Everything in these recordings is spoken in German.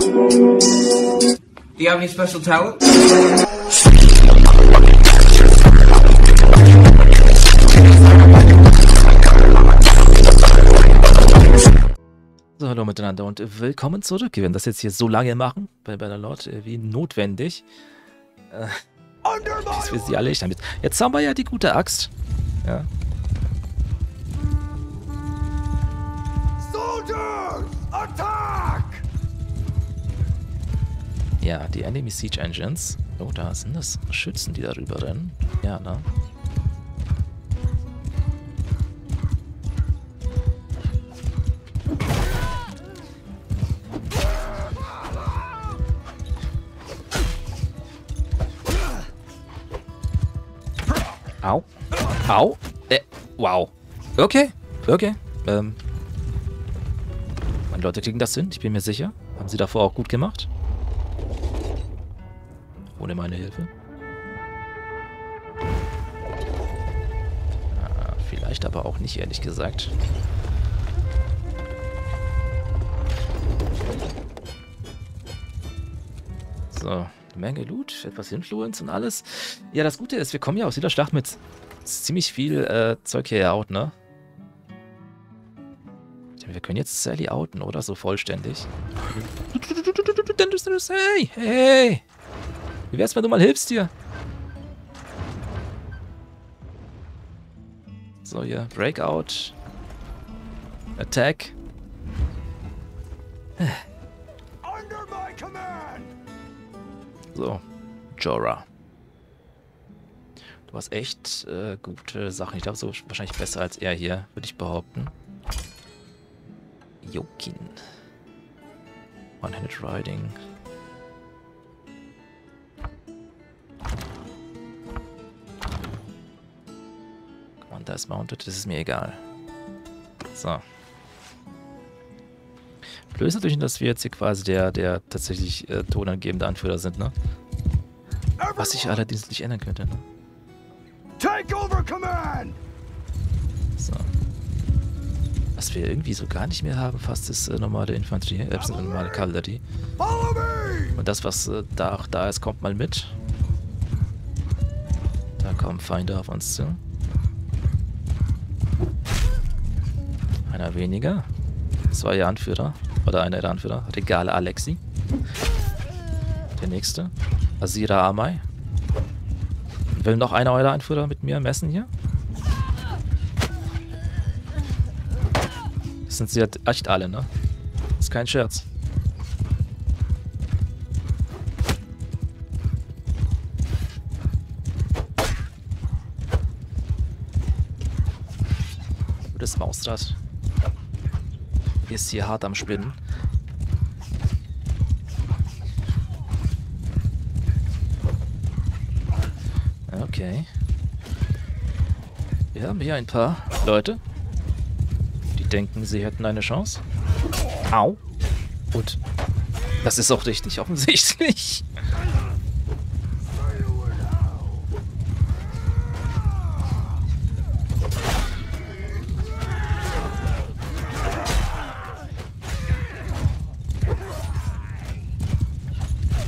Do you have any special talent? So, hallo miteinander und willkommen zurück. Wir werden das jetzt hier so lange machen, bei Bannerlord, wie notwendig. Bis wir sie alle echt haben. Jetzt haben wir ja die gute Axt. Ja. Soldiers, attack! Ja, die Enemy Siege Engines. Oh, da sind das Schützen, die darüber rennen. Ja, ne? Au. Au. Wow. Okay. Okay. Meine Leute kriegen das hin, ich bin mir sicher. Haben sie davor auch gut gemacht. Ohne meine Hilfe. Ah, vielleicht aber auch nicht, ehrlich gesagt. So. Menge Loot, etwas Influence und alles. Ja, das Gute ist, wir kommen ja aus jeder Schlacht mit ziemlich viel Zeug hier out, ne? Wir können jetzt Sally outen, oder? So vollständig. Hey, hey! Wie wär's, wenn du mal hilfst hier? So, hier. Breakout. Attack. So, Jorah. Du hast echt gute Sachen. Ich glaube, so wahrscheinlich besser als er hier, würde ich behaupten. Jokin. One-Handed Riding. Commander ist mounted, das ist mir egal. So. Blöd ist natürlich, dass wir jetzt hier quasi der tatsächlich tonangebende Anführer sind, ne? Was sich allerdings nicht ändern könnte, ne? Take over command! So. Was wir irgendwie so gar nicht mehr haben, fast ist normale Infanterie, normale Kavallerie. Und das, was da ist, kommt mal mit. Da kommen Feinde auf uns zu. Einer weniger. Das war ihr Anführer. Oder einer der Anführer. Regale Alexi. Der nächste. Azira Amai. Will noch einer eurer Anführer mit mir messen hier? Das sind sie halt echt alle, ne? Ist kein Scherz. Das Mausrad ist hier hart am Spinnen. Okay. Wir haben hier ein paar Leute, die denken, sie hätten eine Chance. Au. Und das ist auch richtig offensichtlich.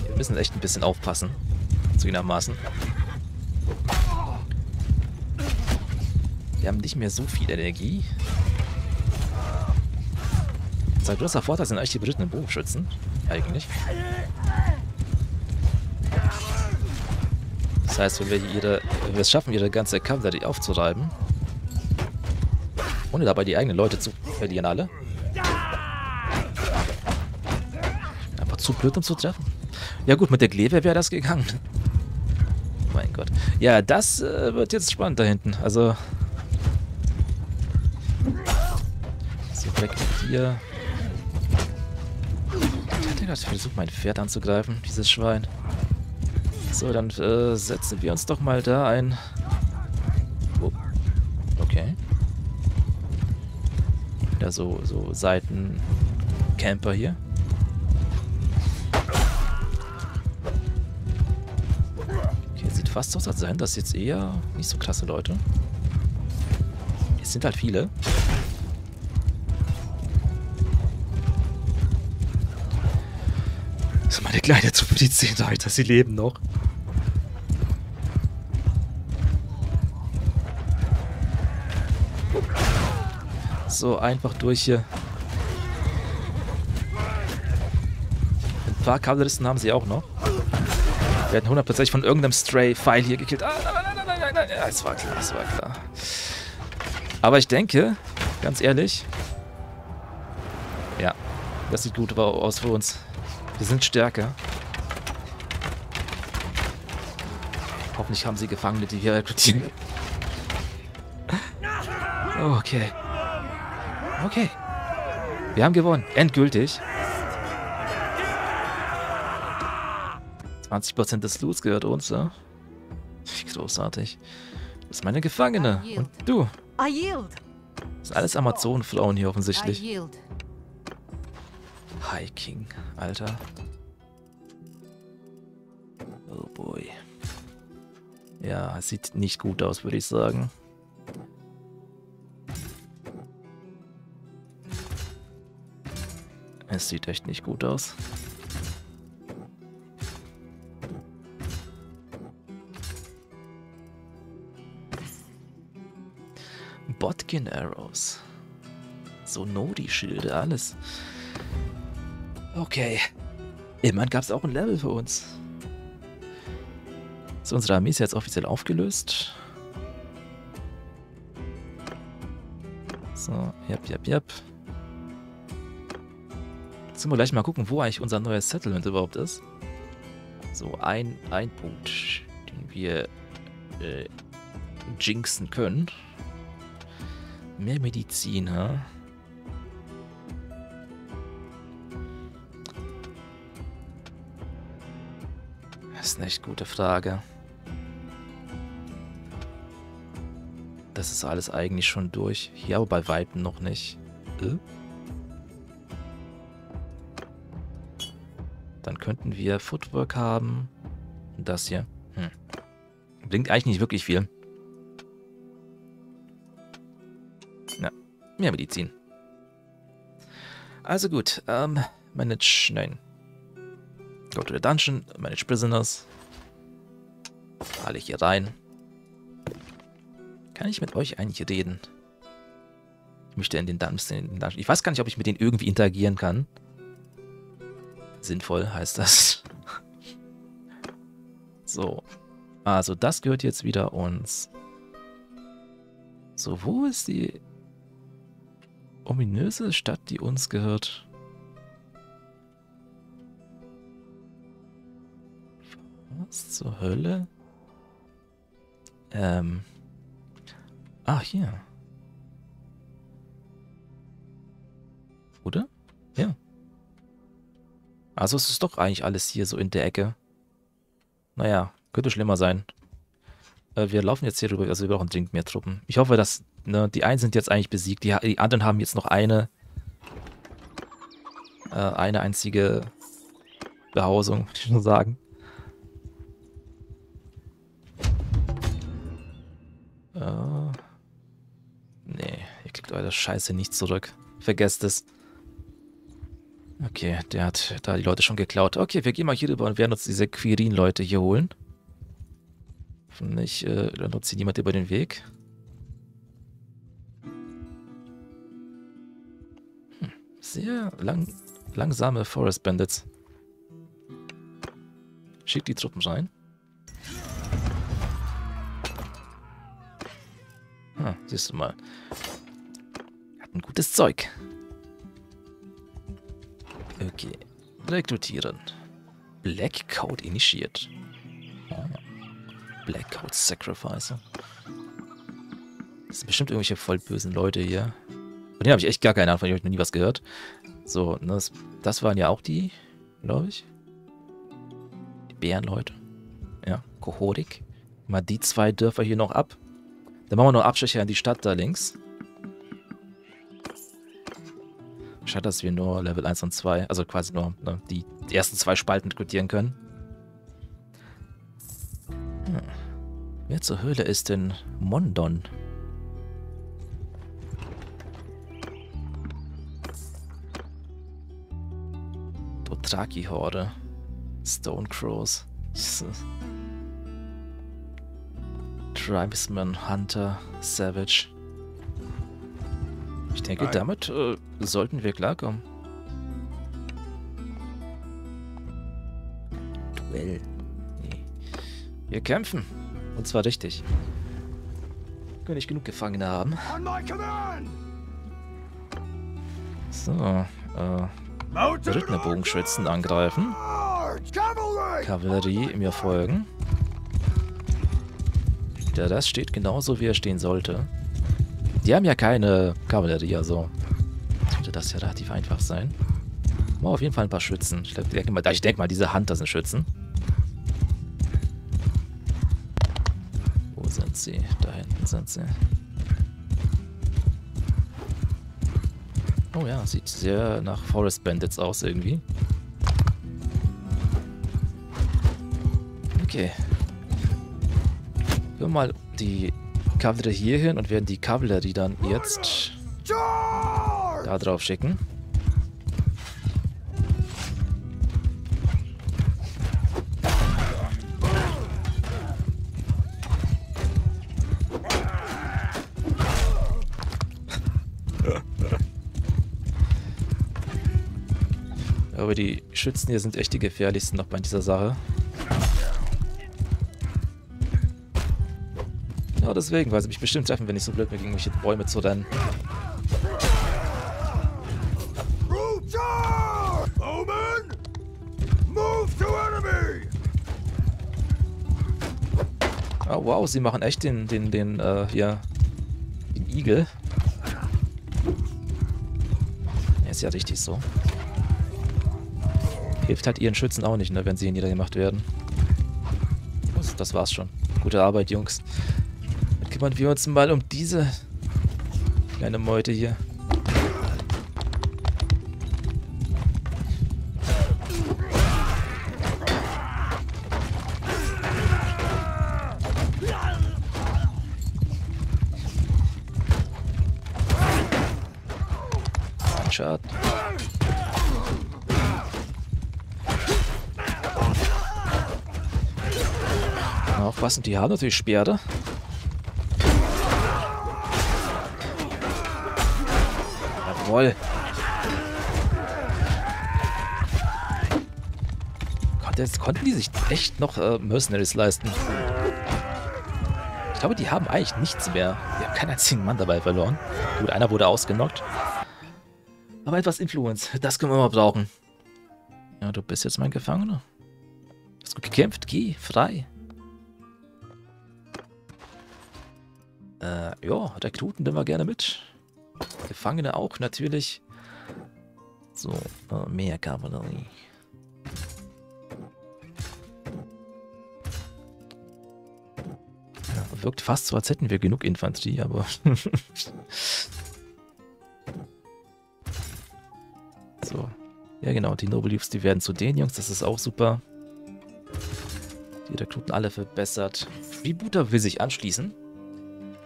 Wir müssen echt ein bisschen aufpassen. Zugegebenermaßen. Wir haben nicht mehr so viel Energie. Unser großer Vorteil sind eigentlich die berittenen Bogenschützen. Eigentlich. Das heißt, wenn wir es schaffen, ihre ganze Kavallerie aufzureiben, ohne dabei die eigenen Leute zu verlieren, alle. Einfach zu blöd, um zu treffen. Ja gut, mit der Glewe wäre das gegangen. Oh mein Gott. Ja, das wird jetzt spannend da hinten. Also... Weg mit dir. Der hat versucht, mein Pferd anzugreifen, dieses Schwein. So, dann setzen wir uns doch mal da ein. Okay. Wieder so Seitencamper hier. Okay, sieht fast so aus, als seien das jetzt eher nicht so krasse Leute. Es sind halt viele. Also meine Kleider zu sehen, Alter, sie leben noch. So, einfach durch hier. Ein paar Kabelrissen haben sie auch noch. Wir werden 100% von irgendeinem Stray-Pfeil hier gekillt. Ah, nein. Ja, es war klar, es war klar. Aber ich denke, ganz ehrlich, ja, das sieht gut aus für uns. Wir sind stärker. Hoffentlich haben sie Gefangene, die wir rekrutieren. Okay. Okay. Wir haben gewonnen. Endgültig. 20% des Loots gehört uns, ja? Großartig. Das sind meine Gefangene. Und du. Das sind alles Amazonenfrauen hier offensichtlich. Hiking, Alter. Oh boy. Ja, sieht nicht gut aus, würde ich sagen. Es sieht echt nicht gut aus. Botkin Arrows. Sonori-Schilde, alles. Okay. Immerhin gab es auch ein Level für uns. So, unsere Armee ist jetzt offiziell aufgelöst. So, jap. Jetzt müssen wir gleich mal gucken, wo eigentlich unser neues Settlement überhaupt ist. So, ein Punkt, den wir jinxen können. Mehr Medizin, ha? Das ist eine echt gute Frage. Das ist alles eigentlich schon durch. Hier aber bei Weitem noch nicht. Dann könnten wir Footwork haben. Und das hier. Bringt eigentlich nicht wirklich viel. Na, mehr Medizin. Also gut, Manage, nein. Go to the Dungeon, Manage Prisoners. Alle hier rein. Kann ich mit euch eigentlich reden? Ich möchte in den Dungeon. Ich weiß gar nicht, ob ich mit denen irgendwie interagieren kann. Sinnvoll heißt das. So. Also das gehört jetzt wieder uns. So, wo ist die ominöse Stadt, die uns gehört? Was zur Hölle? Ah, hier. Oder? Ja. Also es ist doch eigentlich alles hier so in der Ecke. Naja, könnte schlimmer sein. Wir laufen jetzt hier rüber, also wir brauchen dringend mehr Truppen. Ich hoffe, dass, ne, die einen sind jetzt eigentlich besiegt, die anderen haben jetzt noch eine einzige Behausung, würde ich nur sagen. Nee, ihr kriegt eure Scheiße nicht zurück. Vergesst es. Okay, der hat da die Leute schon geklaut. Okay, wir gehen mal hier rüber und werden uns diese Quirin-Leute hier holen. Hoffentlich nutzt hier niemand über den Weg. Sehr langsame Forest Bandits. Schickt die Truppen rein. Siehst du mal. Hat ein gutes Zeug. Okay. Rekrutieren. Blackout initiiert. Blackout Sacrificer. Das sind bestimmt irgendwelche voll bösen Leute hier. Von denen habe ich echt gar keine Ahnung, von denen habe ich noch nie was gehört. So, das waren ja auch die, glaube ich. Die Bärenleute. Ja, Kohodik. Mal die zwei Dörfer hier noch ab. Dann machen wir noch Abstecher in die Stadt da links. Schade, dass wir nur Level 1 und 2, also quasi nur, ne, die ersten zwei Spalten rekrutieren können. Wer zur Höhle ist denn Mondon? Dothraki-Horde. Stonecrows. Tribesman, Hunter, Savage. Ich denke, damit sollten wir klarkommen. Duell. Nee. Wir kämpfen. Und zwar richtig. Wir können nicht genug Gefangene haben. So, Ritterbogenschützen angreifen. Kavallerie mir folgen. Ja, das steht genauso, wie er stehen sollte. Die haben ja keine Kavallerie, also sollte das ja relativ einfach sein. Mal auf jeden Fall ein paar Schützen. Ich denke mal, diese Hunter sind Schützen. Wo sind sie? Da hinten sind sie. Oh ja, sieht sehr nach Forest Bandits aus irgendwie. Okay. Wir mal die Kavallerie hier hin und werden die Kavallerie dann jetzt da drauf schicken. Aber die Schützen hier sind echt die gefährlichsten noch bei dieser Sache. Ja, deswegen, weil sie mich bestimmt treffen, wenn ich so blöd bin, gegen mich in Bäume zu rennen. Oh wow, sie machen echt den Igel. Ja, ist ja richtig so. Hilft halt ihren Schützen auch nicht, ne, wenn sie niedergemacht werden. Das war's schon. Gute Arbeit, Jungs. Kümmern wir uns mal um diese kleine Meute hier. Schaden. Aufpassen, die haben natürlich Speere. Jawohl. Gott, jetzt konnten die sich echt noch Mercenaries leisten. Ich glaube, die haben eigentlich nichts mehr. Wir haben keinen einzigen Mann dabei verloren. Gut, einer wurde ausgenockt. Aber etwas Influence, das können wir mal brauchen. Ja, du bist jetzt mein Gefangener. Hast gut gekämpft, geh, frei. Ja, Rekruten nehmen wir gerne mit. Gefangene auch, natürlich. So, mehr Kavallerie. Ja, wirkt fast so, als hätten wir genug Infanterie, aber... so. Ja genau, die Noble Leaves, die werden zu den Jungs, das ist auch super. Die Rekruten alle verbessert. Freebooter will sich anschließen.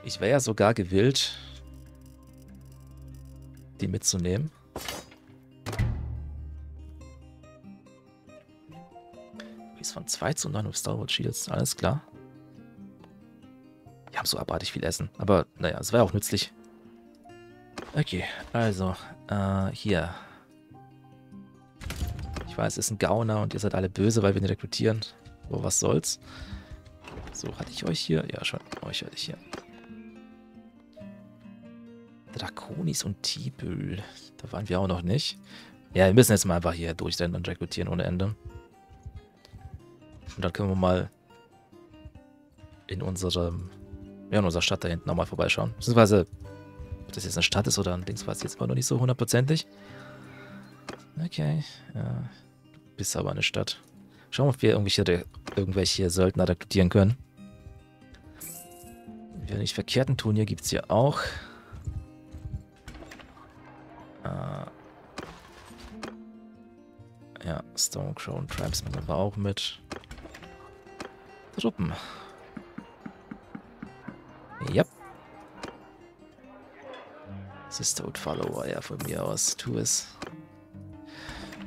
Ich wäre ja sogar gewillt, die mitzunehmen. Ist von 2 zu 9 auf Starboard Shields, alles klar. Die haben so abartig viel Essen, aber naja, es war auch nützlich. Okay, also, hier. Ich weiß, es ist ein Gauner und ihr seid alle böse, weil wir ihn rekrutieren. Aber was soll's. So, hatte ich euch hier? Ja, schon, euch hatte ich hier. Draconis und Tibül. Da waren wir auch noch nicht. Ja, wir müssen jetzt mal einfach hier durchrennen und rekrutieren ohne Ende. Und dann können wir mal in unserer Stadt da hinten nochmal vorbeischauen. Beziehungsweise, ob das jetzt eine Stadt ist oder ein Dings, weiß ich jetzt immer noch nicht so hundertprozentig. Okay. Ja, bist aber eine Stadt. Schauen wir, ob wir irgendwelche Söldner rekrutieren können. Ja, nicht verkehrten Turnier gibt es hier auch. Ja, Stonecrow und Tribesman war auch mit. Truppen. Ja. Yep. Sisterhood Follower, ja, von mir aus. Tu es.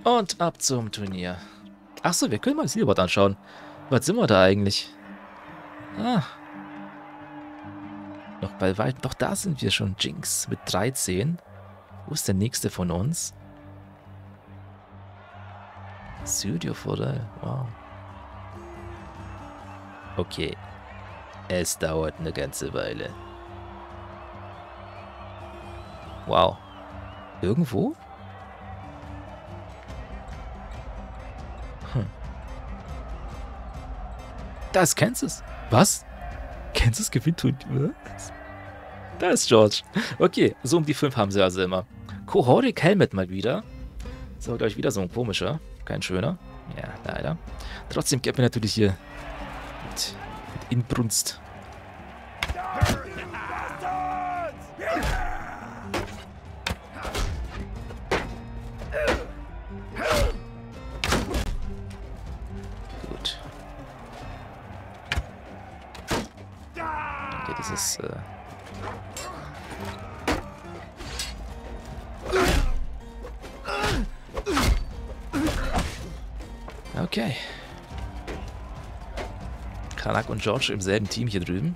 Und ab zum Turnier. Achso, wir können mal das Zielboard anschauen. Was sind wir da eigentlich? Ah. Noch bei weitem. Doch, da sind wir schon. Jinx mit 13. Wo ist der nächste von uns? Südioforel. Wow. Okay. Es dauert eine ganze Weile. Wow. Irgendwo? Hm. Da ist Kansas. Was? Kansas gewinnt und... Was? Da ist George. Okay, so um die 5 haben sie also immer. Kohodik Helmet mal wieder. Ist aber gleich wieder so ein komischer. Kein schöner. Ja, leider. Trotzdem gibt mir natürlich hier mit Inbrunst. Gut. Okay, das ist... Okay. Kanak und George im selben Team hier drüben.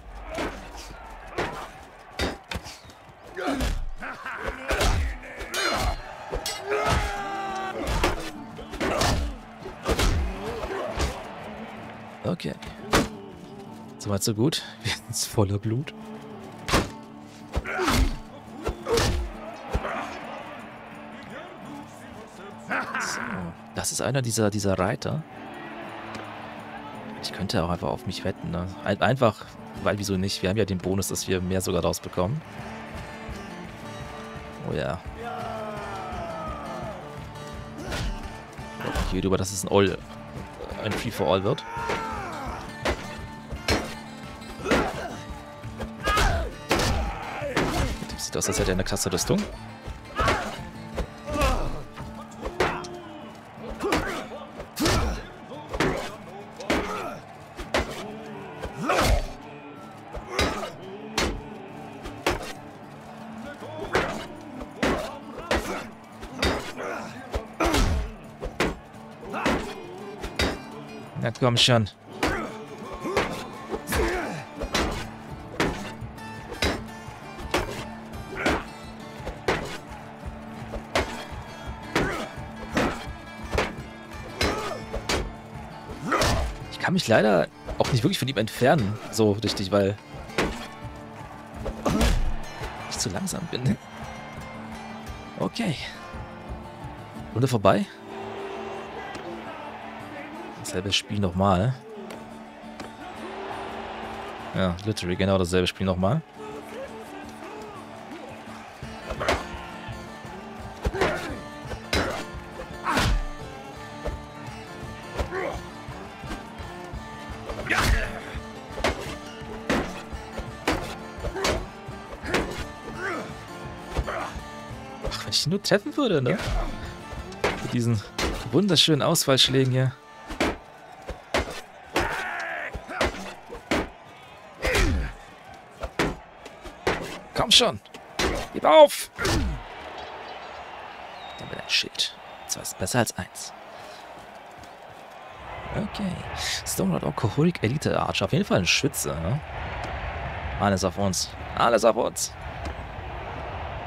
Okay. So weit, so gut. Wir sind voller Blut. Das ist einer dieser Reiter. Ich könnte auch einfach auf mich wetten, ne? Einfach, weil wieso nicht? Wir haben ja den Bonus, dass wir mehr sogar rausbekommen. Oh ja. Ich gehe drüber, dass es ein All, ein Free-for-All wird. Das sieht aus, als hätte er eine krasse Rüstung. Na komm schon. Ich kann mich leider auch nicht wirklich von ihm entfernen, so richtig, weil ich zu langsam bin. Okay. Runde vorbei. Dasselbe Spiel nochmal. Ja, literally genau dasselbe Spiel nochmal. Ach, wenn ich ihn nur treffen würde, ne? Mit diesen wunderschönen Ausfallschlägen hier. Schon. Gib auf! Damit ein Schild. Zwar ist besser als 1. Okay. Stonelord Alkoholik Elite Archer. Auf jeden Fall ein Schütze, ne? Alles auf uns. Alles auf uns.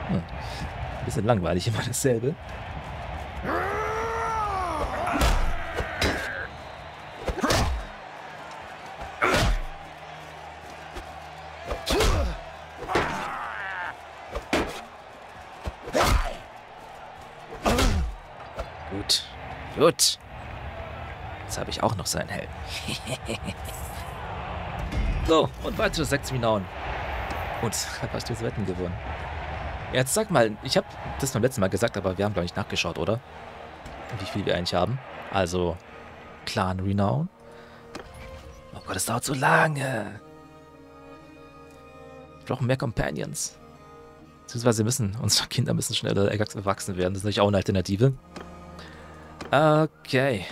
Hm. Bisschen langweilig, immer dasselbe. Gut. Jetzt habe ich auch noch seinen Helm. So, und weitere 6 Minauen. Gut, habe ich das Wetten gewonnen. Jetzt sag mal, ich habe das beim letzten Mal gesagt, aber wir haben, glaube ich, nachgeschaut, oder? Wie viel wir eigentlich haben. Also, Clan Renown. Oh Gott, das dauert so lange. Wir brauchen mehr Companions. Beziehungsweise müssen, unsere Kinder müssen schneller erwachsen werden. Das ist natürlich auch eine Alternative. Okay.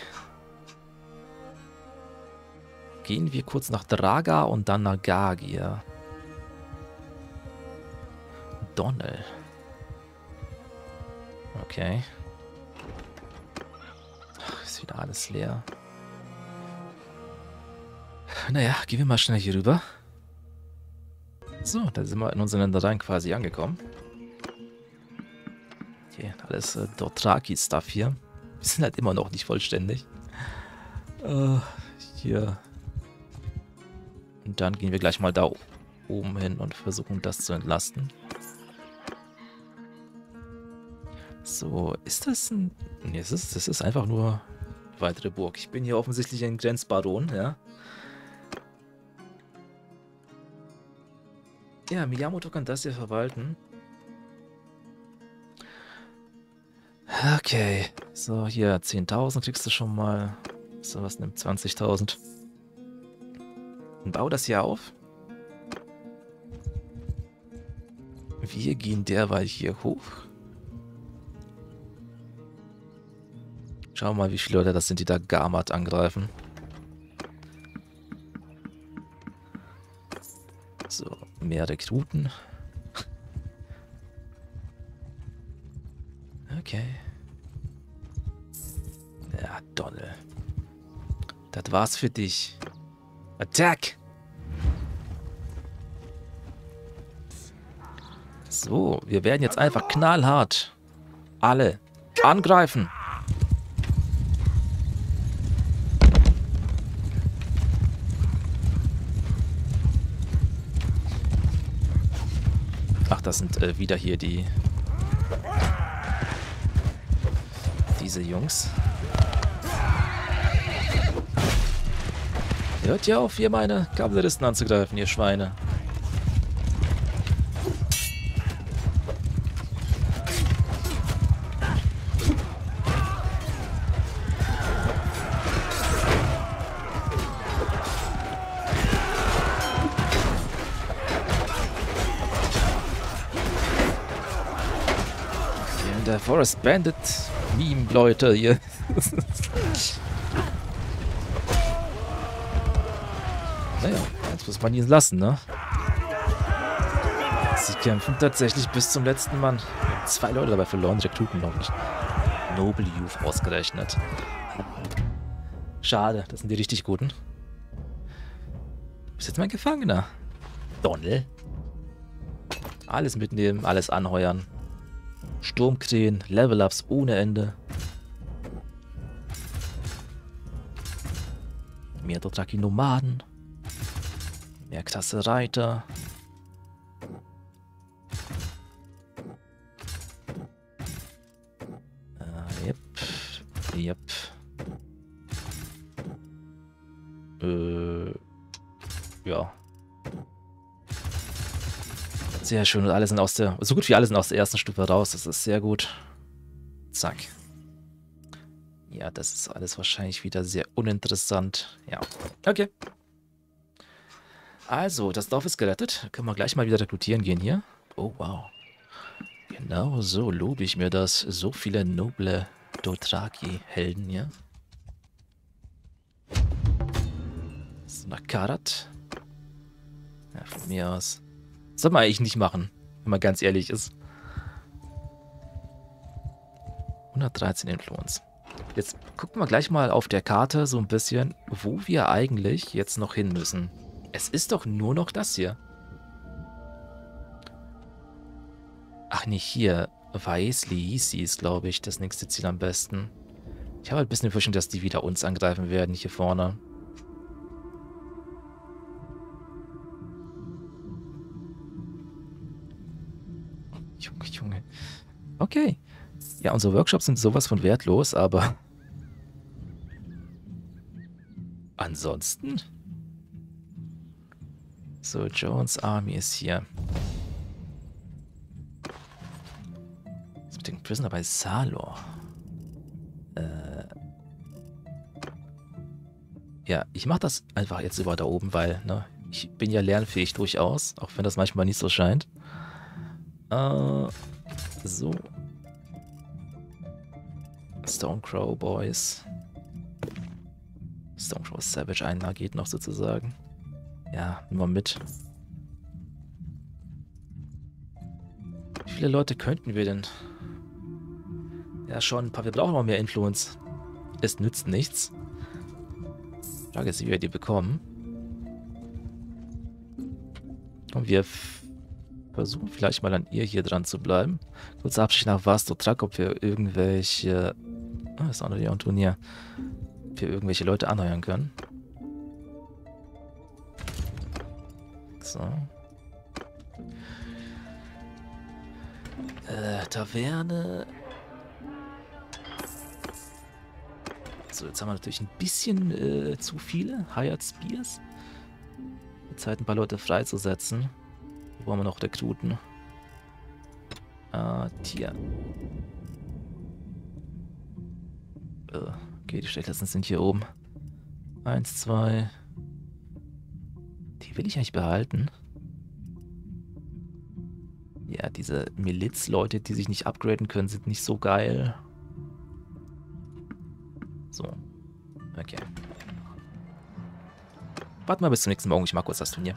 Gehen wir kurz nach Draga und dann nach Gagia. Donnell. Okay. Ach, ist wieder alles leer. Naja, gehen wir mal schnell hier rüber. So, da sind wir in unseren Ländereien quasi angekommen. Okay, alles Dothraki-Stuff hier. Wir sind halt immer noch nicht vollständig. Hier. Und dann gehen wir gleich mal da oben hin und versuchen das zu entlasten. So, ist das ein... Nee, das ist einfach nur eine weitere Burg. Ich bin hier offensichtlich ein Grenzbaron, ja. Ja, Miyamoto kann das hier verwalten. Okay, so hier 10.000 kriegst du schon mal. So, was nimmt 20.000? Und bau das hier auf. Wir gehen derweil hier hoch. Schau mal, wie viele Leute das sind, die da Garmat angreifen. So, mehr Rekruten. Okay. Ja, Donne. Das war's für dich. Attack! So, wir werden jetzt einfach knallhart alle angreifen. Ach, das sind wieder hier diese Jungs. Hört ja auf, hier meine Kavalleristen anzugreifen, ihr Schweine. Der Forest Bandit Meme, Leute, hier. Naja, jetzt muss man ihn lassen, ne? Sie kämpfen tatsächlich bis zum letzten Mann. 2 Leute dabei verloren, Rekruten noch nicht. Noble Youth ausgerechnet. Schade, das sind die richtig Guten. Du bist jetzt mein Gefangener. Donnel. Alles mitnehmen, alles anheuern. Sturmkrähen, Level-Ups ohne Ende. Mehr Dothraki-Nomaden. Mehr krasse Reiter. Yep. Ja. Sehr schön. Und alle sind aus der... So gut wie alle sind aus der ersten Stufe raus. Das ist sehr gut. Zack. Ja, das ist alles wahrscheinlich wieder sehr uninteressant. Ja. Okay. Also, das Dorf ist gerettet. Können wir gleich mal wieder rekrutieren gehen hier. Oh, wow. Genau so lobe ich mir das. So viele noble Dothraki-Helden hier. So, nach Karat. Ja, von mir aus. Das soll man eigentlich nicht machen, wenn man ganz ehrlich ist. 113 Influence. Jetzt gucken wir gleich mal auf der Karte so ein bisschen, wo wir eigentlich jetzt noch hin müssen. Es ist doch nur noch das hier. Ach, nicht hier. Vaes Dothrak ist, glaube ich, das nächste Ziel am besten. Ich habe halt ein bisschen die Befürchtung, dass die wieder uns angreifen werden hier vorne. Junge, Junge. Okay. Ja, unsere Workshops sind sowas von wertlos, aber... Ansonsten... So, Jones Army ist hier. Was ist mit dem Prisoner bei Salor? Ja, ich mach das einfach jetzt über da oben, weil, ne, ich bin ja lernfähig durchaus, auch wenn das manchmal nicht so scheint. So. Stonecrow Boys. Stonecrow Savage, einer geht noch sozusagen. Ja, nehmen wir mit. Wie viele Leute könnten wir denn? Ja, schon ein paar. Wir brauchen noch mehr Influence. Es nützt nichts. Frage ist, wie wir die bekommen. Und wir versuchen vielleicht mal an ihr hier dran zu bleiben. Kurzer Abschied nach Vaes Dothrak, ob wir irgendwelche... Ah, das andere hier ein Turnier. Ob wir irgendwelche Leute anheuern können. So. Taverne. So, jetzt haben wir natürlich ein bisschen zu viele Hired Spears. Zeit, ein paar Leute freizusetzen. Wo haben wir noch Rekruten? Tier. Okay, die schlechtesten sind hier oben. 1, 2. Die will ich eigentlich behalten. Ja, diese Miliz-Leute, die sich nicht upgraden können, sind nicht so geil. So. Okay. Warten wir bis zum nächsten Morgen, ich mag kurz das Turnier.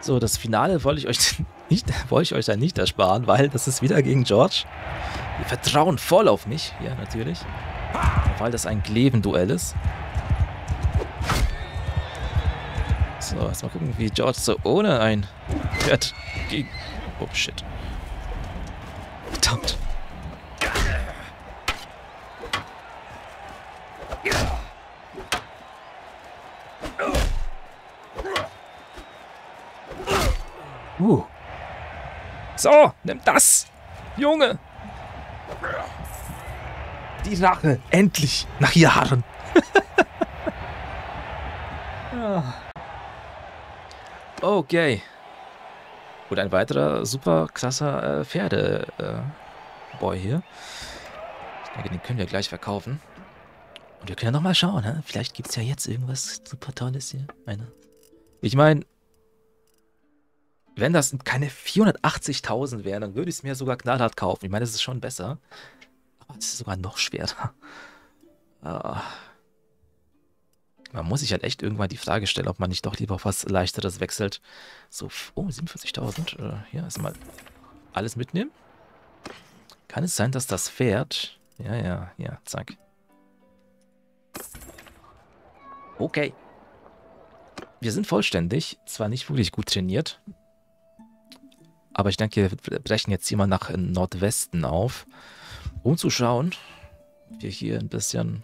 So, das Finale wollte ich euch dann nicht ersparen, weil das ist wieder gegen George. Wir vertrauen voll auf mich. Ja, natürlich. Weil das ein Gleven-Duell ist. So, jetzt mal gucken, wie George so ohne ein Pferd gegen... Oh, shit. Verdammt. So, nimm das! Junge! Die Rache! Endlich! Nach Jahren! Okay. Und ein weiterer super krasser Pferdeboy hier. Ich denke, den können wir gleich verkaufen. Und wir können ja nochmal schauen, ne? Vielleicht gibt es ja jetzt irgendwas super Tolles hier. Ich meine... Wenn das keine 480.000 wären, dann würde ich es mir sogar knallhart kaufen. Ich meine, das ist schon besser. Aber es ist sogar noch schwerer. Man muss sich halt echt irgendwann die Frage stellen, ob man nicht doch lieber auf was Leichteres wechselt. So, oh, 47.000. Hier erstmal alles mitnehmen. Kann es sein, dass das Pferd... Ja, zack. Okay. Wir sind vollständig. Zwar nicht wirklich gut trainiert. Aber ich denke, wir brechen jetzt hier mal nach Nordwesten auf, um zu schauen, ob wir hier ein bisschen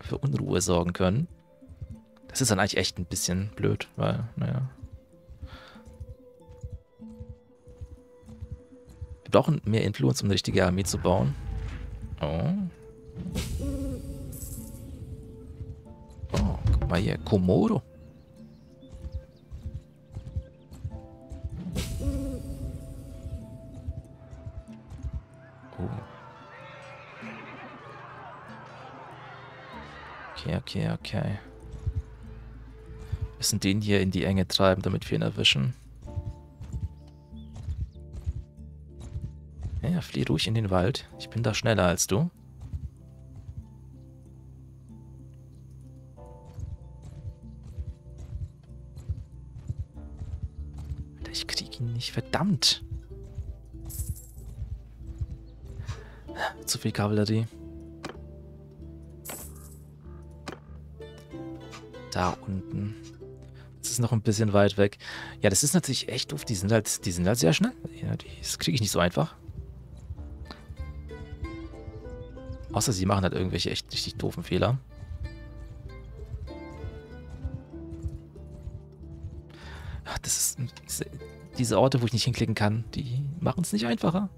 für Unruhe sorgen können. Das ist dann eigentlich echt ein bisschen blöd, weil, naja. Wir brauchen mehr Influence, um eine richtige Armee zu bauen. Oh. Oh, guck mal hier, Komodo. Okay. Wir müssen den hier in die Enge treiben, damit wir ihn erwischen. Ja, flieh ruhig in den Wald. Ich bin da schneller als du. Alter, ich krieg ihn nicht, verdammt! Zu viel Kavallerie. Da unten. Das ist noch ein bisschen weit weg. Ja, das ist natürlich echt doof. Die sind halt sehr schnell. Ja, das kriege ich nicht so einfach. Außer sie machen halt irgendwelche echt richtig doofen Fehler. Ach, diese Orte, wo ich nicht hinklicken kann, die machen es nicht einfacher.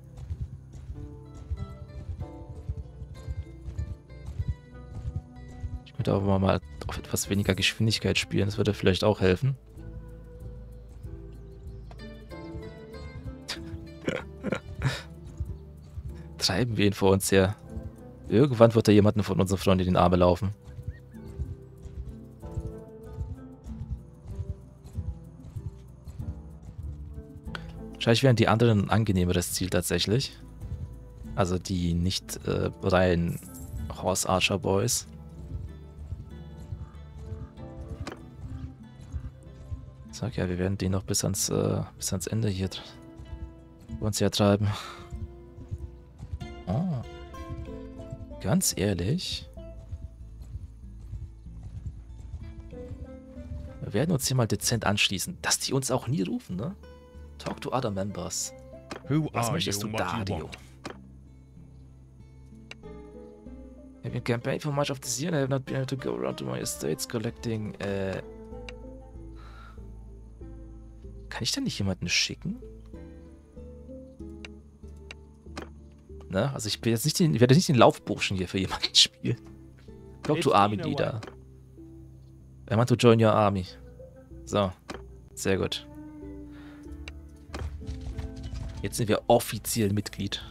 Ich könnte aber mal auf etwas weniger Geschwindigkeit spielen, das würde vielleicht auch helfen. Treiben wir ihn vor uns her. Irgendwann wird da jemanden von unseren Freunden in den Arme laufen. Wahrscheinlich wären die anderen ein angenehmeres Ziel tatsächlich. Also die nicht rein Horse Archer Boys. Sag ja, wir werden den noch bis ans Ende hier uns hertreiben. Oh. Ganz ehrlich. Wir werden uns hier mal dezent anschließen. Dass die uns auch nie rufen, ne? Talk to other members. Was möchtest du, Dario? I have been campaigning for much of this year and I have not been able to go around to my estates collecting. Kann ich denn nicht jemanden schicken? Ne? Also ich bin jetzt nicht den, ich werde nicht den Laufburschen hier für jemanden spielen. Talk to Army Leader. I want to join your army. So, sehr gut. Jetzt sind wir offiziell Mitglied.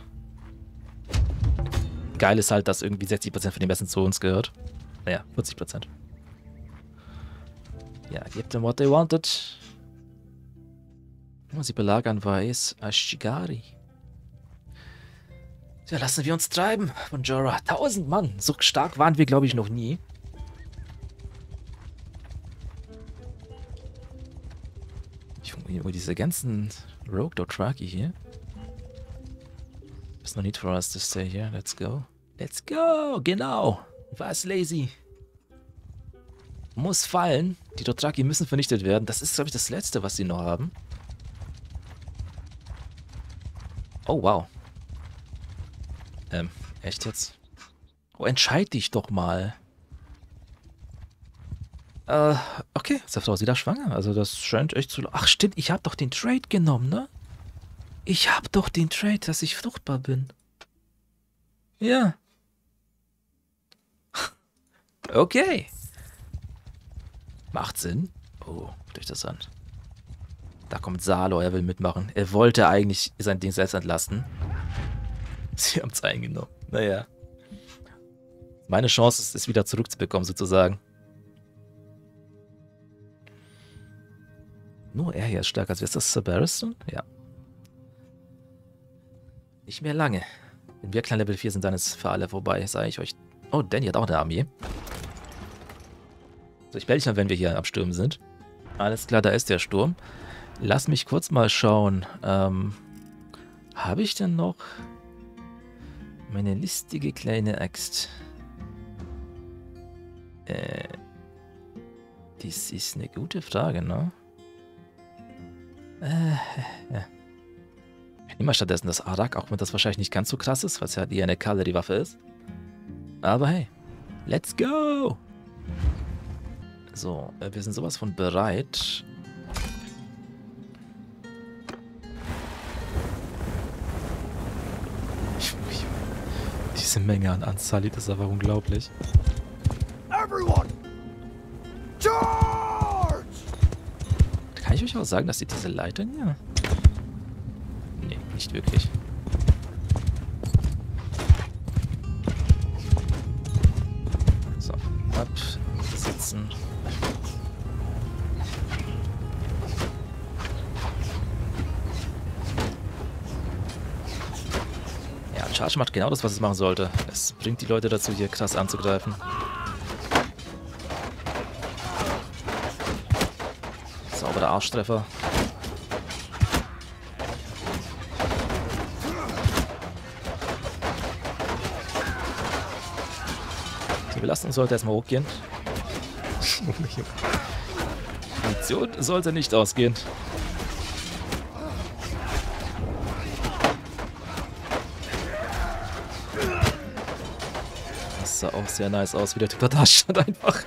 Geil ist halt, dass irgendwie 60% von dem Essen zu uns gehört. Naja, 40%. Ja, gebt them what they wanted. Sie belagern Vaes Ashigari. Ja, lassen wir uns treiben von Jorah. 1000 Mann. So stark waren wir, glaube ich, noch nie. Diese ganzen Rogue Dothraki hier. There's no need for us to stay here. Let's go. Let's go! Genau! Was, Lazy? Muss fallen. Die Dothraki müssen vernichtet werden. Das ist, glaube ich, das Letzte, was sie noch haben. Oh, wow. Echt jetzt? Oh, entscheid dich doch mal. Okay, seine Frau ist wieder schwanger. Also das scheint echt zu... Ach stimmt, ich habe doch den Trade genommen, ne? Ich habe doch den Trade, dass ich fruchtbar bin. Ja. Okay. Macht Sinn. Oh, guckt euch das an. Da kommt Salo, er will mitmachen. Er wollte eigentlich sein Ding selbst entlasten. Sie haben es eingenommen. Naja. Meine Chance ist, es wieder zurückzubekommen, sozusagen. Nur er hier ist stärker als wir. Ist das Sabaristan? Ja. Nicht mehr lange. Wenn wir klein Level 4 sind, dann ist es für alle vorbei, sage ich euch. Oh, Dänny hat auch eine Armee. So, ich melde mich dann, wenn wir hier am Sturm sind. Alles klar, da ist der Sturm. Lass mich kurz mal schauen. Habe ich denn noch meine listige kleine Axt? Das ist eine gute Frage, ne? Ja. Ich nehme mal stattdessen das Arak, auch wenn das wahrscheinlich nicht ganz so krass ist, weil es ja eher eine Cavalry-Waffe ist. Aber hey, let's go! So, wir sind sowas von bereit. Diese Menge an Anzahl, das ist aber unglaublich. Everyone! Kann ich euch auch sagen, dass ihr diese Leitern hier... Nee, nicht wirklich. So, ab, sitzen. Ja, Charge macht genau das, was es machen sollte. Es bringt die Leute dazu, hier krass anzugreifen. Sauberer Arschtreffer. Die Belastung sollte erstmal hochgehen. Munition sollte nicht ausgehen. Das sah auch sehr nice aus, wie der Typ da stand einfach.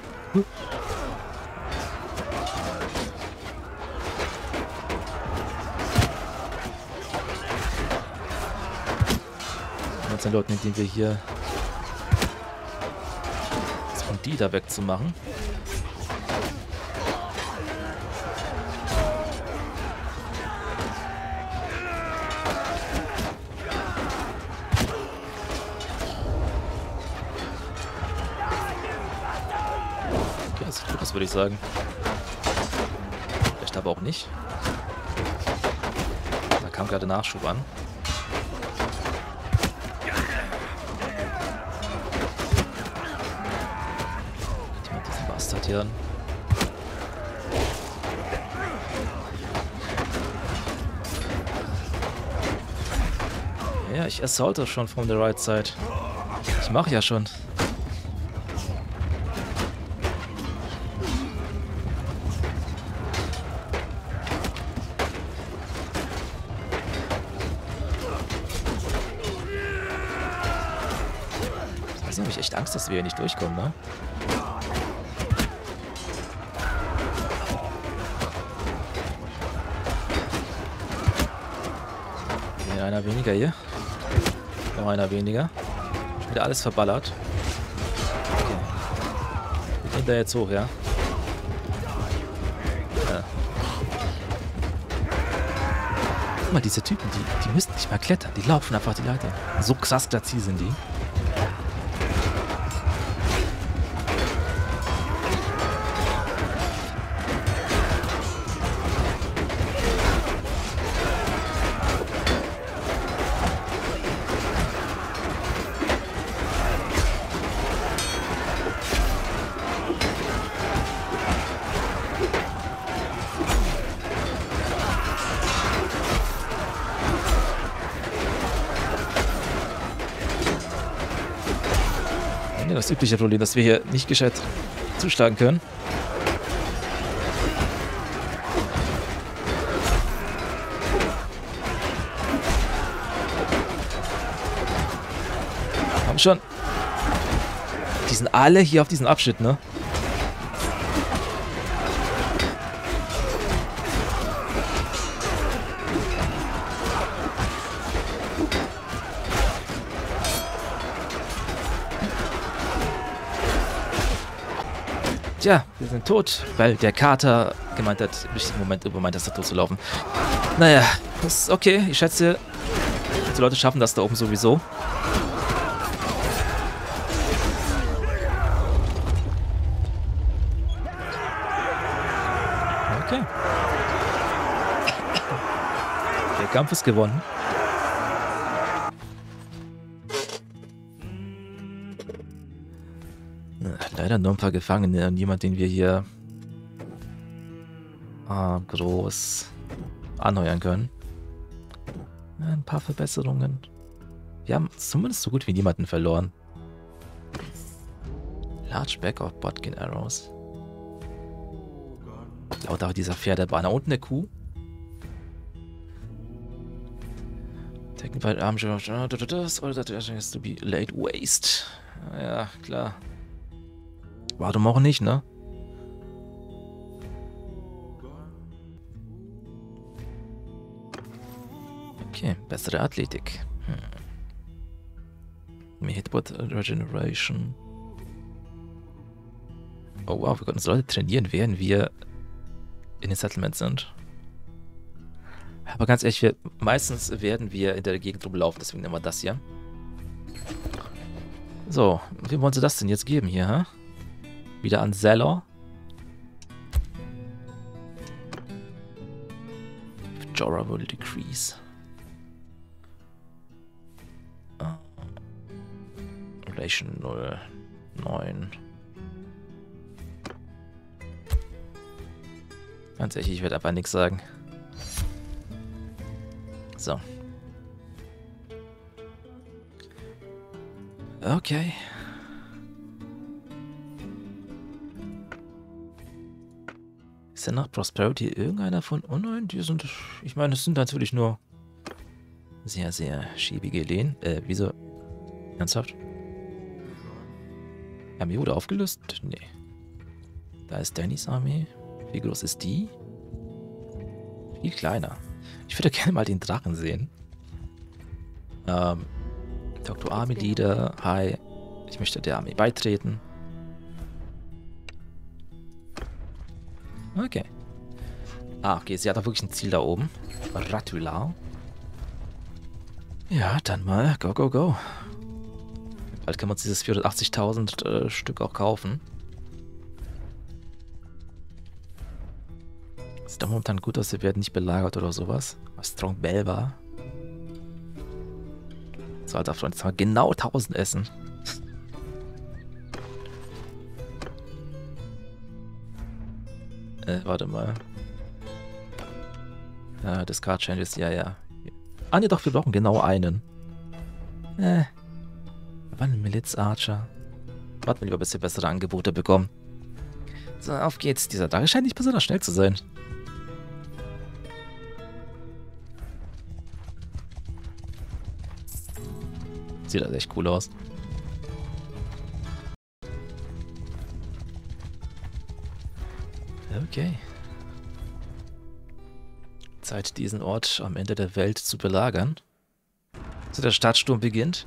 Leuten, indem wir hier von die da wegzumachen. Okay, das sieht gut aus, würde ich sagen. Vielleicht aber auch nicht. Da kam gerade Nachschub an. Hier. Ja, ich assalte schon from the right side. Ich mache ja schon. habe ich echt Angst, dass wir hier nicht durchkommen, ne? Ja, einer weniger hier. Noch einer weniger. Schon wieder alles verballert. Okay. Wir gehen da jetzt hoch, ja? Ja. Guck mal, diese Typen, die müssen nicht mal klettern. Die laufen einfach die Leiter. So krass grazil sind die. Das übliche Problem, dass wir hier nicht gescheit zuschlagen können. Komm schon. Die sind alle hier auf diesen Abschnitt, ne? Tja, wir sind tot, weil der Kater gemeint hat, im richtigen Moment über mein Tastatur zu laufen. Naja, das ist okay. Ich schätze, die Leute schaffen das da oben sowieso. Okay. Der Kampf ist gewonnen. Leider nur ein paar Gefangene und jemand, den wir hier groß anheuern können. Ja, ein paar Verbesserungen. Wir haben zumindest so gut wie niemanden verloren. Large Back of Botkin Arrows. Laut auch dieser Pferdebahner. Und eine Kuh. Technical Arm. To be laid waste. Ja, klar. Warum auch nicht, ne? Okay, bessere Athletik. Mehr Hitbot Regeneration. Oh wow, wir können uns Leute trainieren, während wir in den Settlements sind. Aber ganz ehrlich, meistens werden wir in der Gegend rumlaufen, deswegen nehmen wir das hier. So, wem wollen sie das denn jetzt geben hier, ha? Wieder an Seller. Jorah will decrease. Relation 0,9. Ganz ehrlich, ich werde einfach nichts sagen. So. Okay. Ist denn nach Prosperity irgendeiner von... Oh nein, die sind... Ich meine, es sind natürlich nur sehr, sehr schäbige Lehen. Wieso? Ernsthaft? Armee wurde aufgelöst? Nee. Da ist Dannys Armee. Wie groß ist die? Viel kleiner. Ich würde gerne mal den Drachen sehen. Talk to Army Leader. Hi. Ich möchte der Armee beitreten. Okay. Ah, okay, sie hat auch wirklich ein Ziel da oben. Ratula. Ja, dann mal. Go, go, go. Bald können wir uns dieses 480.000 Stück auch kaufen. Sieht doch momentan gut aus, wir werden nicht belagert oder sowas. Strong Belva. So, alter Freund, jetzt haben wir genau 1000 Essen. Warte mal. Discard Changes, ja. Ah, ne, doch, wir brauchen genau einen. Wann Miliz Archer? Warten wir lieber, bis wir bessere Angebote bekommen. So, auf geht's. Dieser Tag scheint nicht besonders schnell zu sein. Sieht das echt cool aus. Okay. Zeit, diesen Ort am Ende der Welt zu belagern. So, der Startsturm beginnt.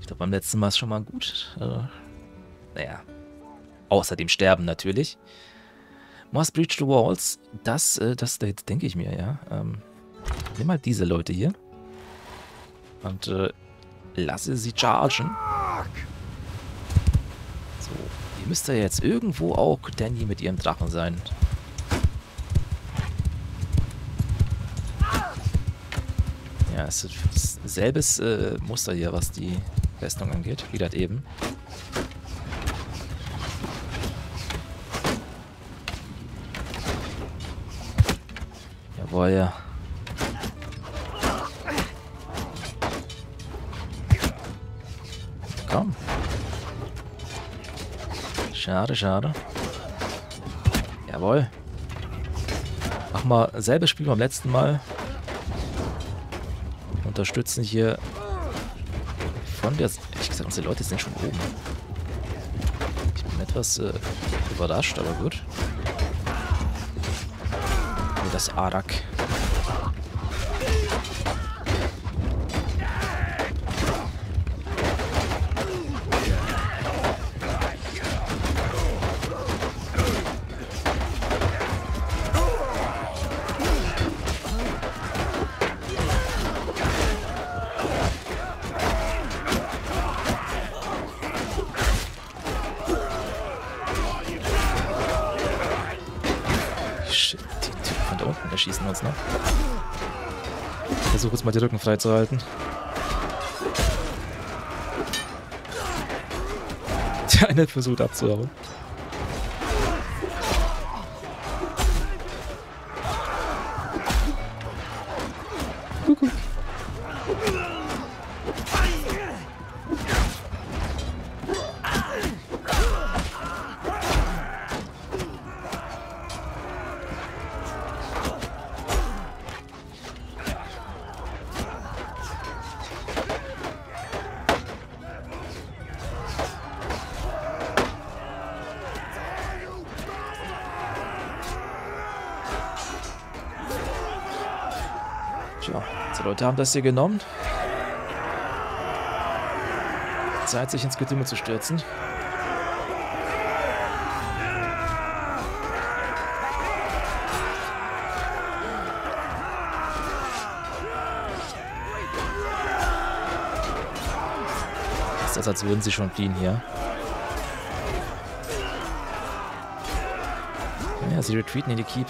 Ich glaube, beim letzten Mal ist schon mal gut. Naja. Außer dem Sterben natürlich. Must breach the walls. Das denke ich mir, ja. Nimm mal diese Leute hier. Und lasse sie chargen. So, hier müsste jetzt irgendwo auch Dänny mit ihrem Drachen sein. Ja, es ist selbes Muster hier, was die Festung angeht, wie das eben. Jawohl, ja. Komm. Schade, schade. Jawohl. Mach mal selbes Spiel beim letzten Mal. Unterstützen hier von der... Ehrlich gesagt, unsere Leute sind schon oben. Ich bin etwas überrascht, aber gut. Und das Arak. Mal die Rücken frei zu halten. Der eine versucht abzuhauen. Kuckuck. Tja, die Leute haben das hier genommen. Zeit, sich ins Getümmel zu stürzen. Ist das, als würden sie schon fliehen hier. Ja, sie retreaten in die Keep.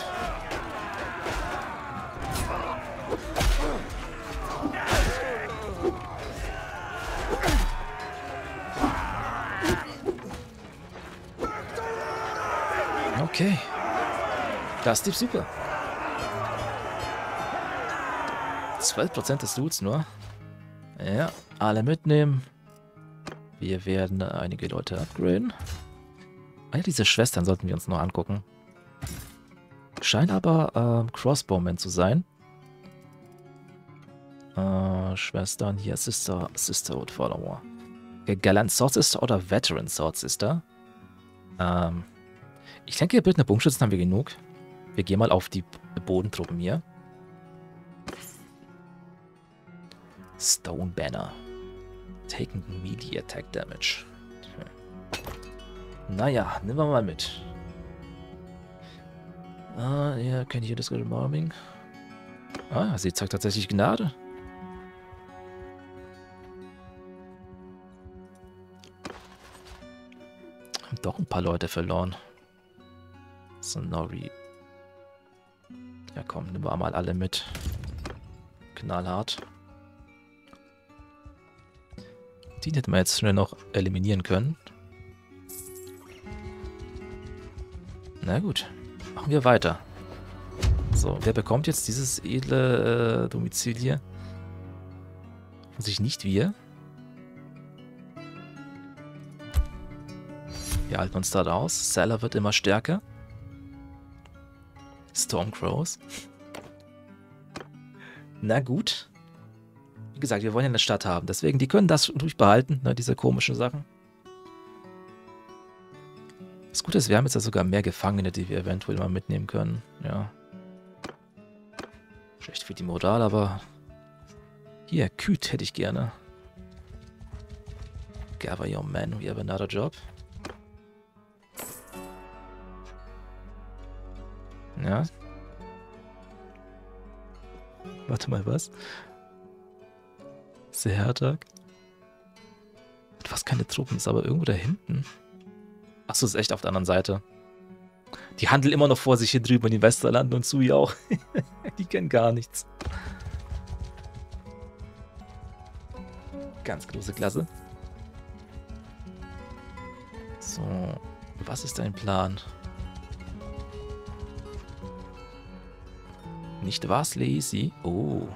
Okay, das ist super. 12% des Loots nur. Ja, alle mitnehmen. Wir werden einige Leute upgraden. Ja, diese Schwestern sollten wir uns noch angucken. Scheint aber Crossbowmen zu sein. Schwestern hier, Sisterhood Follower. Okay, Galant Sword Sister oder Veteran Sword Sister. Ich denke, Bildner Bogenschützen haben wir genug. Wir gehen mal auf die Bodentruppen hier. Stone Banner. Taking Melee Attack Damage. Okay. Naja, nehmen wir mal mit. Ah, ja, kennt ihr das Discord-Marming? Ah, sie zeigt tatsächlich Gnade. Haben doch ein paar Leute verloren. Sonori. Ja komm, nehmen wir mal alle mit. Knallhart. Die hätten wir jetzt schnell noch eliminieren können. Na gut, machen wir weiter. So, wer bekommt jetzt dieses edle Domizil hier? Muss ich nicht wir. Wir halten uns da raus. Seller wird immer stärker. Stormcrows. Na gut. Wie gesagt, wir wollen ja eine Stadt haben. Deswegen, die können das ruhig behalten, ne, diese komischen Sachen. Das Gute ist, wir haben jetzt ja sogar mehr Gefangene, die wir eventuell mal mitnehmen können. Ja. Schlecht für die Moral, aber... Hier, Küt hätte ich gerne. Gather your men, we have another job. Ja. Warte mal, was? Sehertag. Hat fast keine Truppen, ist aber irgendwo da hinten. Achso, ist echt auf der anderen Seite. Die handeln immer noch vor sich hier drüben in den Westerlanden und Sui auch. Die kennen gar nichts. Ganz große Klasse. So, was ist dein Plan? Nicht was, Lazy? Oh.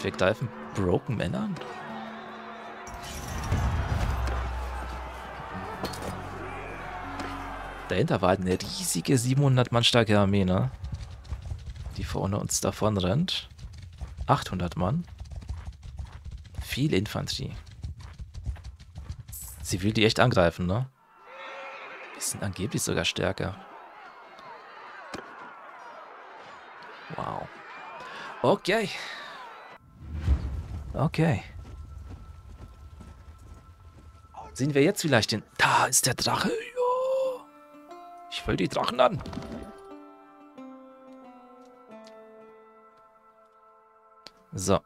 Vergreifen Broken Männern? Dahinter war halt eine riesige 700 Mann starke Armee, ne? Die vorne uns davon rennt. 800 Mann. Viel Infanterie. Sie will die echt angreifen, ne? Die sind angeblich sogar stärker. Wow. Okay. Okay. Sehen wir jetzt vielleicht den... Da ist der Drache. Ich füll die Drachen an. So.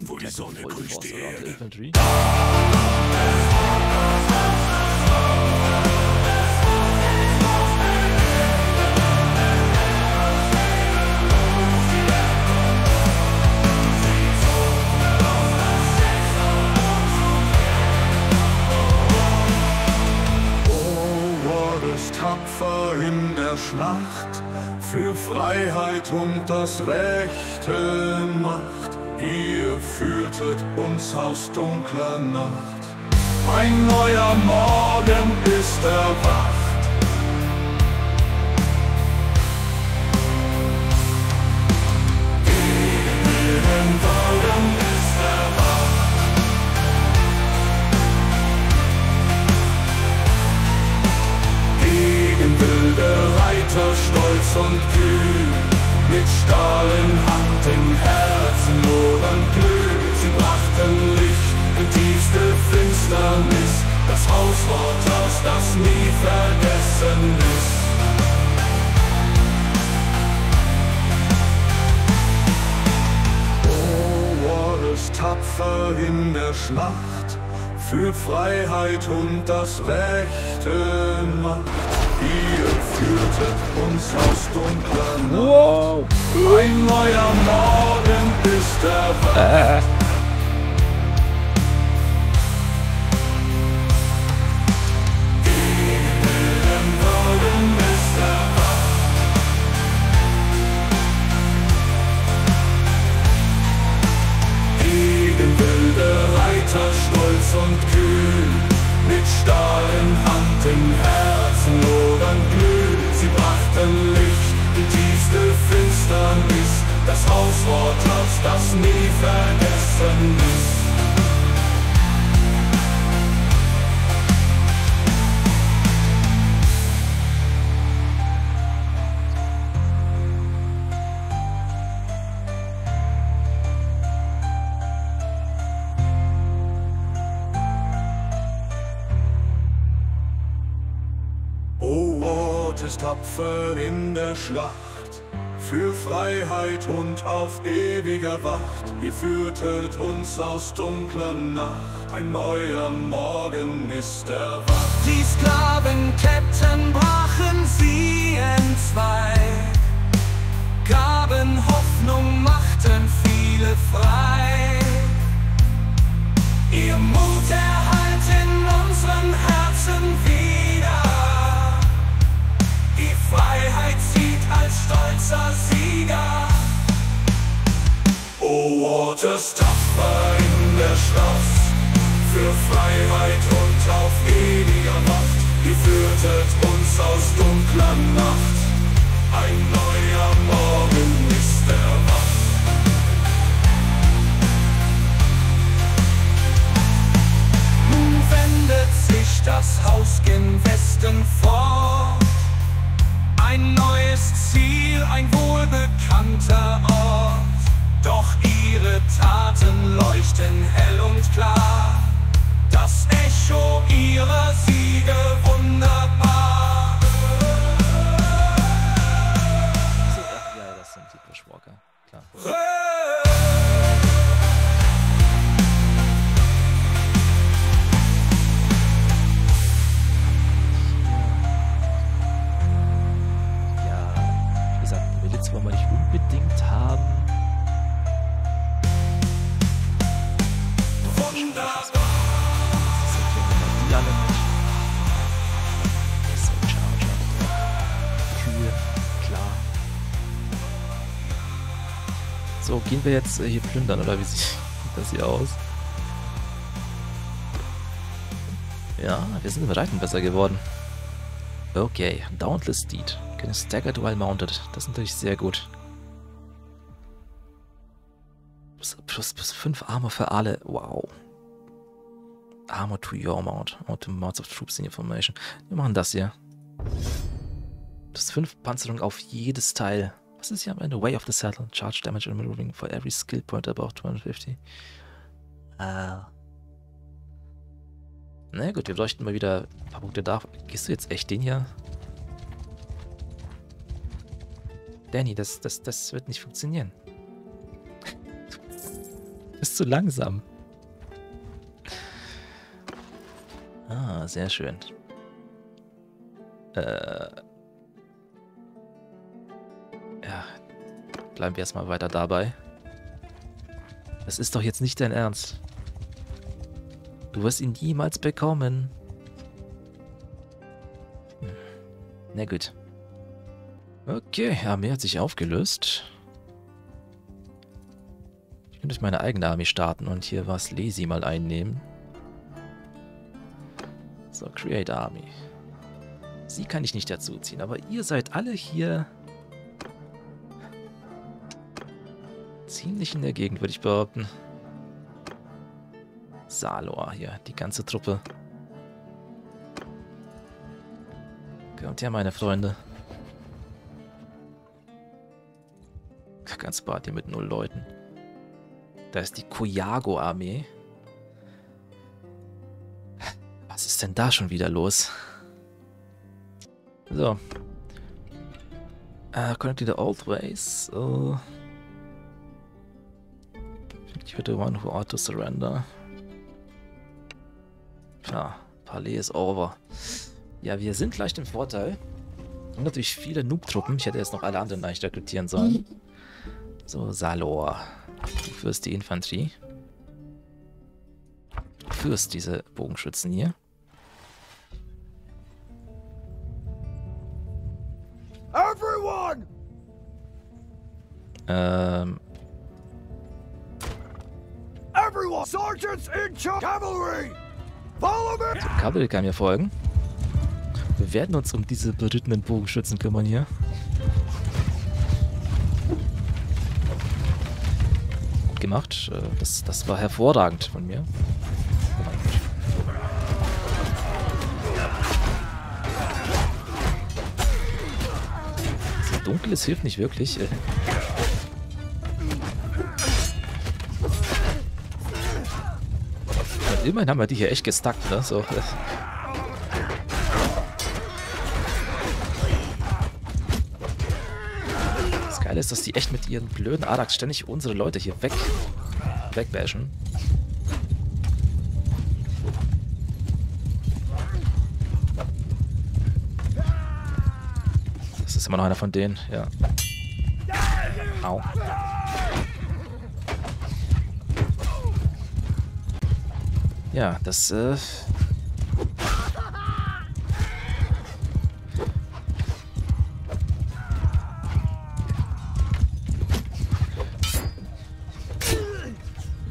Wo die Sonne grüßt die Erde. Tapfer in der Schlacht, für Freiheit und das rechte Macht. Ihr führtet uns aus dunkler Nacht. Ein neuer Morgen ist erwacht. Stolz und kühl, mit Stahl in Hand, im Herzen Ohren glüht. Sie brachten Licht in tiefste Finsternis, das Haus Waters, das nie vergessen ist. Oh, Waters, tapfer in der Schlacht, für Freiheit und das rechte Macht. Ihr führtet uns aus dunkler Nacht. Wow. Ein neuer Morgen ist erwacht. Gegen Morgen ist erwacht. Gegen wilde Reiter, stolz und kühl, mit Stahl in Hand, im Herzen Ohren glüht. Sie brachten Licht, die tiefste Finsternis, das Haus Waters, das nie vergessen ist. Tapfer in der Schlacht, für Freiheit und auf ewiger Wacht. Ihr führtet uns aus dunkler Nacht, ein neuer Morgen ist erwacht. Die Sklavenketten brachen sie entzwei, gaben Hoffnung, machten viele frei. Ihr Mut erhallt in unseren Herzen wieder. Die Freiheit zieht als stolzer Sieger. Oh, Waters, tapfer in der Schlacht, für Freiheit und auf ewiger Macht. Ihr führtet uns aus dunkler Nacht, ein neuer Morgen ist erwacht. Wenn Leben fort. Ein neues Ziel, ein wohlbekannter Ort. Doch ihre Taten leuchten hell und klar. Das Echo ihrer Siege wunderbar. Ach ja, das sind die Bush Walker. Klar. Jetzt wollen wir nicht unbedingt haben. Wunderbar! Die alle nicht. Das ist ein Charger. Kühe, klar. So, gehen wir jetzt hier plündern, oder wie sieht das hier aus? Ja, wir sind im Reiten besser geworden. Okay, Dauntless Deed. Can staggered while mounted. Das ist natürlich sehr gut. Plus 5 Armor für alle. Wow. Armor to your mount. Mount to mounts of troops in your formation. Wir machen das hier. Plus 5 Panzerung auf jedes Teil. Was ist hier am Ende? Way of the Saddle. Charge damage and maneuvering for every skill point above 250. Na gut, wir bräuchten mal wieder ein paar Punkte da. Gehst du jetzt echt den hier? Dänny, das wird nicht funktionieren. Du bist zu langsam. Ah, sehr schön. Ja, bleiben wir erstmal weiter dabei. Das ist doch jetzt nicht dein Ernst. Du wirst ihn niemals bekommen. Hm. Na gut. Okay, Armee hat sich aufgelöst. Ich könnte meine eigene Armee starten und hier was Lazy mal einnehmen. So, Create Army. Sie kann ich nicht dazu ziehen, aber ihr seid alle hier ziemlich in der Gegend, würde ich behaupten. Salor hier, die ganze Truppe. Kommt her, meine Freunde. Ganz Party mit 0 Leuten. Da ist die Koyago-Armee. Was ist denn da schon wieder los? So. Connect to the old ways. Ich würde one who ought to surrender. Ja, Palais ist over. Ja, wir sind leicht im Vorteil. Und natürlich viele Noob-Truppen. Ich hätte jetzt noch alle anderen eigentlich rekrutieren sollen. So, Salor. Du führst die Infanterie. Du führst diese Bogenschützen hier. Everyone! Everyone! Sergeants in charge! Cavalry! Follow me! So, Cavalry kann mir folgen. Wir werden uns um diese berittenen Bogenschützen kümmern hier. Gut gemacht. Das war hervorragend von mir. So dunkel, es hilft nicht wirklich. Immerhin haben wir die hier echt gestackt, ne? So. Ist, dass die echt mit ihren blöden Arax ständig unsere Leute hier wegbashen. Das ist immer noch einer von denen, ja. Au. Ja, das,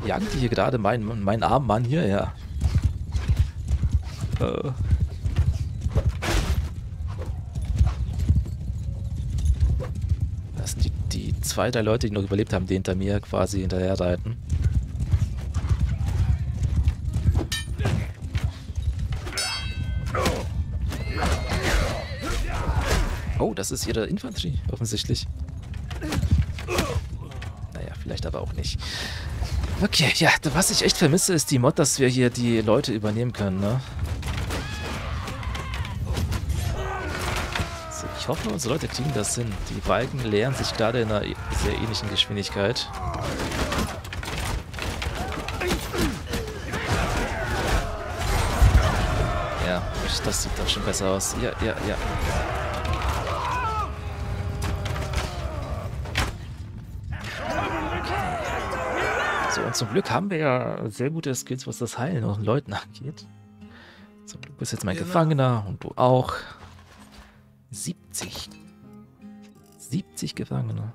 jagen die hier gerade meinen armen Mann hier, ja. Das sind die 2, 3 Leute, die noch überlebt haben, die hinter mir quasi hinterher reiten. Oh, das ist ihre Infanterie, offensichtlich. Naja, vielleicht aber auch nicht. Okay, ja, was ich echt vermisse, ist die Mod, dass wir hier die Leute übernehmen können, ne? So, ich hoffe, unsere Leute kriegen das hin. Die Balken leeren sich gerade in einer sehr ähnlichen Geschwindigkeit. Ja, das sieht doch schon besser aus. Ja, ja, ja. Und zum Glück haben wir ja sehr gute Skills, was das Heilen und Leuten angeht. Zum Glück bist jetzt mein Gefangener und du auch. 70. 70 Gefangene.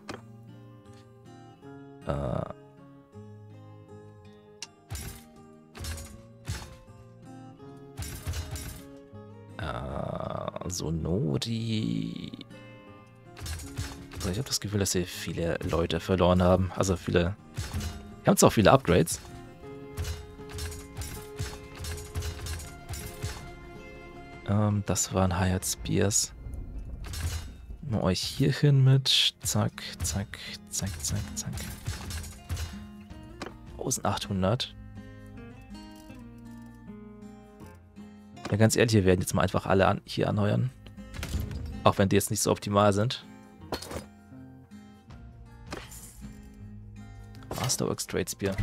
Sonori. Also ich habe das Gefühl, dass wir viele Leute verloren haben. Also viele... Wir haben zwar auch viele Upgrades. Das waren Hired Spears. Nehmen wir euch hier hin mit. Zack, zack, zack, zack, zack. 1800. Ja, ganz ehrlich, wir werden jetzt mal einfach alle hier anheuern. Auch wenn die jetzt nicht so optimal sind. Masterworks Trade Spear.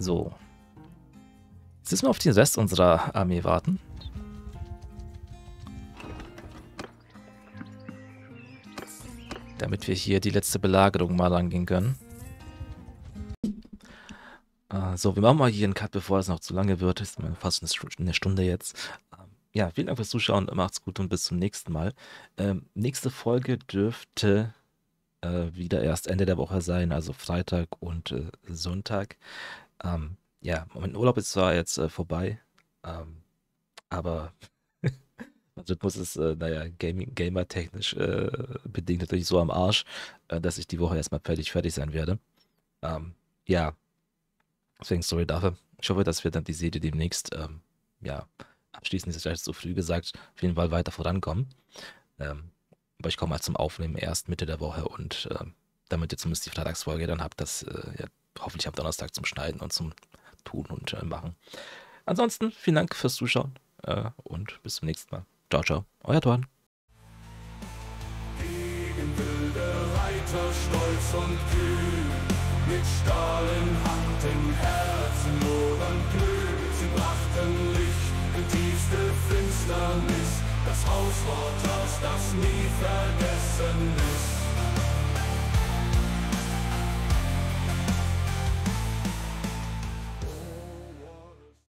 So. Jetzt müssen wir auf den Rest unserer Armee warten. Damit wir hier die letzte Belagerung mal angehen können. So, wir machen mal hier einen Cut, bevor es noch zu lange wird. Ist fast eine Stunde jetzt. Ja, vielen Dank fürs Zuschauen, macht's gut und bis zum nächsten Mal. Nächste Folge dürfte wieder erst Ende der Woche sein, also Freitag und Sonntag. Ja, mein Urlaub ist zwar jetzt vorbei, aber mein Rhythmus ist, naja, gamertechnisch bedingt natürlich so am Arsch, dass ich die Woche erstmal fertig sein werde. Ja, deswegen sorry dafür. Ich hoffe, dass wir dann die Serie demnächst, ja, abschließend ist vielleicht zu früh gesagt, auf jeden Fall weiter vorankommen. Aber ich komme mal zum Aufnehmen erst Mitte der Woche und damit ihr zumindest die Freitagsfolge dann habt, das ja, hoffentlich am Donnerstag zum Schneiden und zum Tun und Machen. Ansonsten vielen Dank fürs Zuschauen und bis zum nächsten Mal. Ciao, ciao. Euer Toan. Gegen wilde Reiter, stolz und kühn, mit Stahl in Hand, im Herzen, Ohren glühen, sie brachten Licht. Finsternis, das Haus Waters, das nie